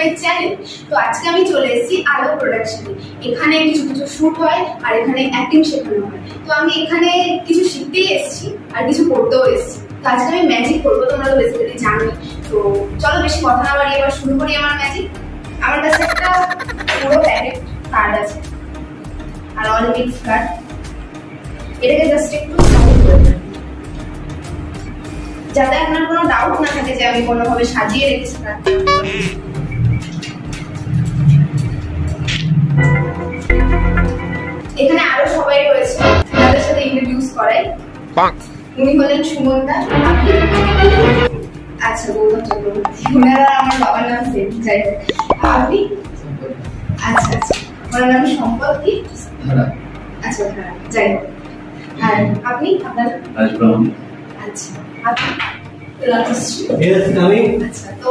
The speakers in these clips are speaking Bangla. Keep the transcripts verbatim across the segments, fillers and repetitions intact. my channel. So today we are doing Alo Production. Here we shoot and acting. So we are learning something and something. So today we magic. So let's start our magic. Our packet card and all mixed card. It is just stick to যাতে আপনার কোনো ডাউট না থাকে যে আমি কোনোভাবে সাজিয়ে রেখেছি এখানে আরো সবাই রয়েছে তাদের সাথে ইন্ট্রোডিউস করাই উনি বলেন সুমনদা আচ্ছা বলুন ওনারা আমার বাবার নাম সেভ যাই আপনি আচ্ছা আচ্ছা ওনার নাম সম্পদ কি আচ্ছা হ্যাঁ যাই হোক আর আপনি আপনার আচ্ছা Yes, coming. So,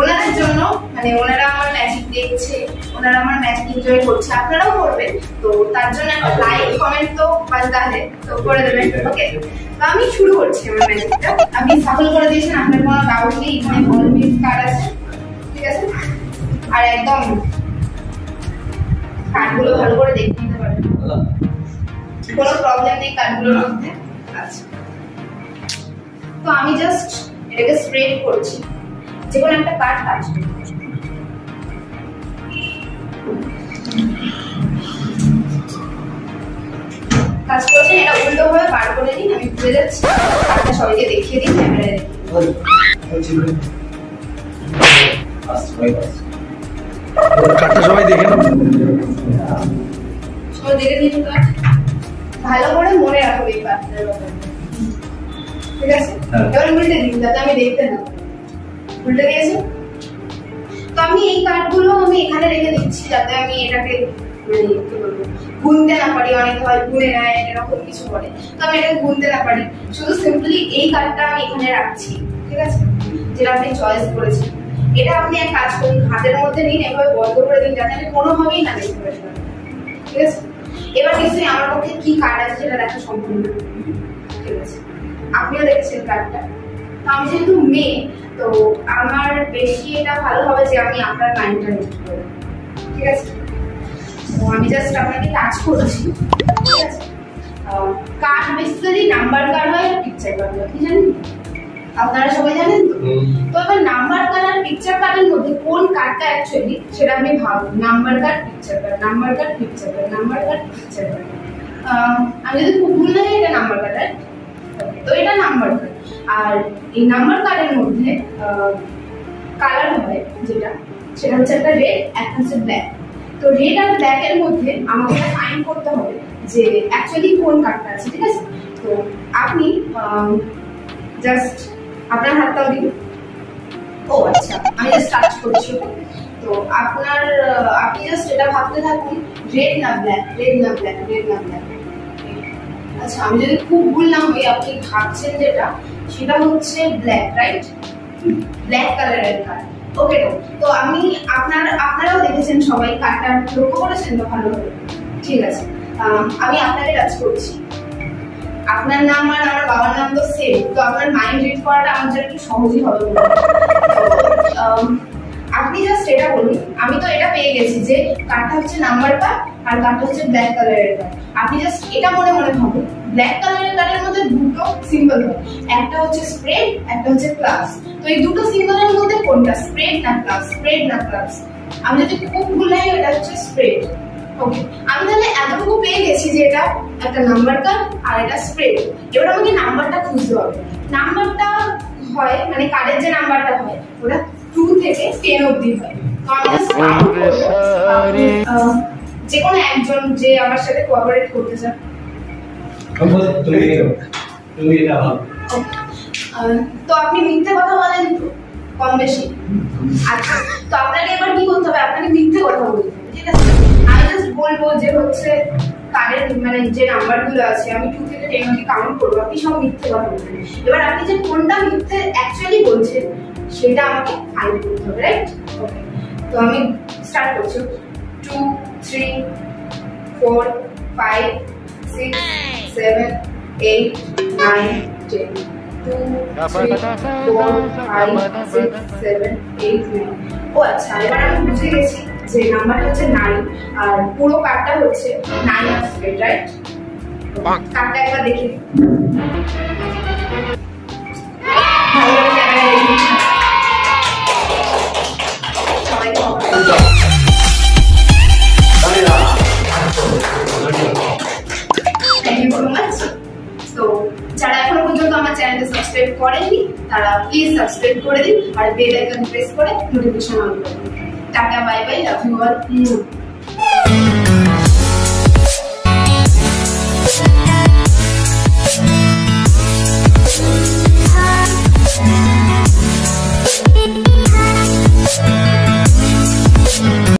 onarar jonno, mane onarar amar magic dekche, onarar amar magic enjoy korche. Apnarao korben. To tar jonno ekta like, comment to bajta hai. To kore deben. Okay. To ami shuru korchi amar magic ta. Apni safol kore diyechen. Apnar kono doubt nei. Ekhane ball piece card ache. Thik ache. Ar ekdom card gulo bhalo kore dekhe nite parben. Kono problem nei card gulor moddhe. Acha. So I am just like a straight coaching. So I am a part part. Catch coaching. I am old over part coaching. I am doing that. I am showing you. See the camera. Fast, fast. Catch showing you. Show you. See that. Hello, boy. More are coming. Part. ঠিক আছে এবারে উল্টে দিন যাতে আমি দেখতে না উল্টে দিয়েছি তো আমি এই কার্ডগুলো আমি এখানে রেখে দিচ্ছি যাতে আমি এটাকে মানে কি বলবো গুনতে না পারি অনেক হয় গুনে না এরকম কিছু করে তো আমি এটা গুনতে না পারি শুধু সিম্পলি এই কার্ডটা আমি এখানে রাখছি ঠিক আছে যেটা আপনি চয়েস করেছেন এটা আপনি এক কাজ করুন হাতের মধ্যে নিন এভাবে বন্ধ করে দিন যাতে আমি কোনোভাবেই না দেখতে পারি ঠিক আছে এবার নিশ্চয়ই আমার পক্ষে কি কার্ড আছে যেটা দেখা সম্ভব ঠিক আছে আপনিও দেখছেন কার্ডটা তো আমি যেহেতু মেয়ে তো আমার বেশি এটা ভালো হবে যে আমি আপনার মাইন্ডটা নিতে পারি ঠিক আছে তো আমি জাস্ট আপনাকে টাচ করছি ঠিক আছে কার্ড বেসিক্যালি নাম্বার কার্ড হয় পিকচার কার্ড কি জানেন আপনারা সবাই জানেন তো তো এবার নাম্বার কার্ড আর পিকচার কার্ডের মধ্যে কোন কার্ডটা অ্যাকচুয়ালি সেটা আমি ভাবো number card picture card number card picture card number card picture card আমি যদি খুব ভুল না হয় এটা নাম্বার কার্ড তো এটা নাম্বার কার্ড আর এই নাম্বার কার্ডের মধ্যে কালার হয় যেটা সেটা হচ্ছে একটা রেড একটা হচ্ছে ব্ল্যাক তো রেড আর ব্ল্যাক এর মধ্যে আমাকে ফাইন্ড করতে হবে যে অ্যাকচুয়ালি কোন কার্ডটা আছে ঠিক আছে তো আপনি জাস্ট আপনার হাতটা দিন ও আচ্ছা আমি জাস্ট টাচ করছি তো আপনার আপনি জাস্ট এটা ভাবতে থাকুন রেড না ব্ল্যাক রেড না ব্ল্যাক রেড না ব্ল্যাক আচ্ছা আমি যদি খুব ভুল না হই আপনি ভাবছেন যেটা সেটা হচ্ছে ব্ল্যাক রাইট ব্ল্যাক কালারের কার্ড ওকে তো আমি আপনারা আপনারাও দেখেছেন সবাই কার্ডটা লক্ষ্য করেছেন তো ভালো করে ঠিক আছে আমি আপনাকে টাচ করছি আপনার নাম আর আমার বাবার নাম তো সেম তো আপনার মাইন্ড রিড করাটা আমার জন্য একটু সহজই হবে আপনি জাস্ট এটা বলুন আমি তো এটা পেয়ে গেছি যে কার্ডটা হচ্ছে নাম্বার কার্ড আর কার্ডটা হচ্ছে ব্ল্যাক কালারের কার্ড আপনি জাস্ট এটা মনে মনে ভাবুন ব্ল্যাক কালারের কার্ডের মধ্যে দুটো সিম্বল হয় একটা হচ্ছে স্প্রেড একটা হচ্ছে প্লাস তো এই দুটো সিম্বলের মধ্যে কোনটা স্প্রেড না প্লাস স্প্রেড না প্লাস আমি যদি খুব ভুল হয় এটা হচ্ছে স্প্রেড ওকে আমি তাহলে এতটুকু পেয়ে গেছি যে এটা একটা নাম্বার কার্ড আর এটা স্প্রেড এবার আমাকে নাম্বারটা খুঁজতে হবে নাম্বারটা হয় মানে কার্ডের যে নাম্বারটা হয় ওটা টু থেকে টেন অব্দি হয় যে কোনো একজন যে আমার সাথে কোঅপারেট করতে চান তো আপনি মিথ্যে কথা বলেন তো কম বেশি আচ্ছা তো আপনাকে এবার কি করতে হবে আপনাকে মিথ্যে কথা বলতে হবে ঠিক আছে আমি জাস্ট বলবো যে হচ্ছে কারের মানে যে নাম্বারগুলো আছে আমি টু থেকে টেন অব্দি কাউন্ট করবো আপনি সব মিথ্যে কথা বলবেন এবার আপনি যে কোনটা মিথ্যে অ্যাকচুয়ালি বলছেন সেটা আমাকে ফাইন্ড করতে হবে রাইট ওকে তো আমি স্টার্ট করছি two three four five six seven eight nine ten two three four five six seven eight nine. ओ अच्छा এবার আমি বুঝে গেছি যে নাম্বার হচ্ছে নাইন আর পুরো কার্ডটা হচ্ছে নাইন আসবে, রাইট? কার্ডটা একবার দেখি। যারা এখনো পর্যন্ত আমার চ্যানেলটা সাবস্ক্রাইব করেননি তারা প্লিজ সাবস্ক্রাইব করে দিন আর বেল আইকন প্রেস করে নোটিফিকেশন অন করে দিন। Tata, bye bye, love you all.